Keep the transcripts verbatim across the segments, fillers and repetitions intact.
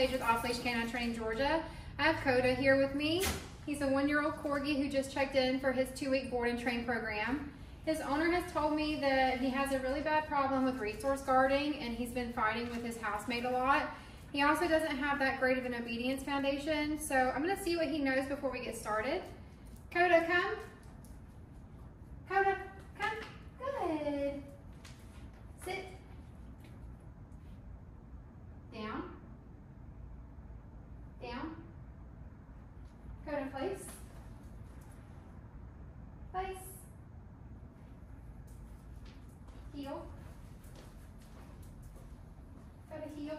page with Off Leash K nine Training Georgia. I have Kado here with me. He's a one-year-old Corgi who just checked in for his two-week board and train program. His owner has told me that he has a really bad problem with resource guarding, and he's been fighting with his housemate a lot. He also doesn't have that great of an obedience foundation, so I'm going to see what he knows before we get started. Kado, come. Kado, come. Good. Sit. Down. Down. Kado, place. Place. Heel. Kado, heel.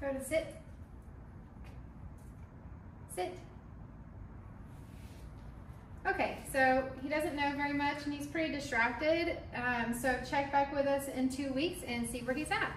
Kado, sit. Sit. Okay, so he doesn't know very much and he's pretty distracted. Um, so check back with us in two weeks and see where he's at.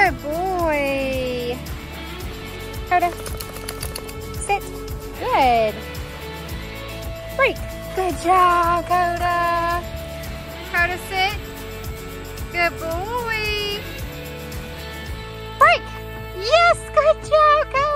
Good boy. Kado. Sit. Good. Break. Good job, Kado. Kado, sit. Good boy. Break. Yes, good job, Kado.